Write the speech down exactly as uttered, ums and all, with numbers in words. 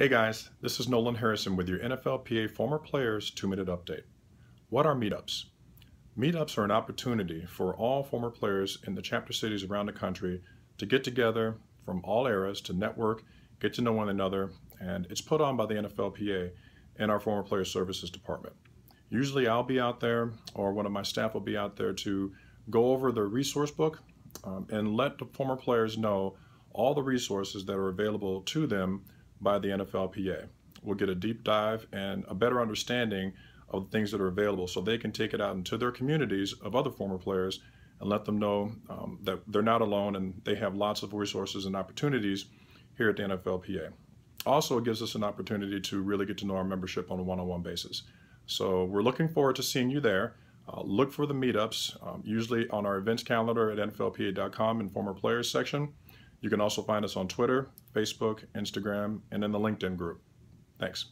Hey guys, this is Nolan Harrison with your N F L P A Former Players two minute Update. What are meetups? Meetups are an opportunity for all former players in the chapter cities around the country to get together from all eras to network, get to know one another, and it's put on by the N F L P A and our Former Player Services Department. Usually I'll be out there or one of my staff will be out there to go over the resource book um, and let the former players know all the resources that are available to them by the N F L P A. We'll get a deep dive and a better understanding of the things that are available so they can take it out into their communities of other former players and let them know um, that they're not alone and they have lots of resources and opportunities here at the N F L P A. Also, it gives us an opportunity to really get to know our membership on a one-on-one basis. So we're looking forward to seeing you there. Uh, look for the meetups, um, usually on our events calendar at N F L P A dot com in Former Players section. You can also find us on Twitter, Facebook, Instagram, and in the LinkedIn group. Thanks.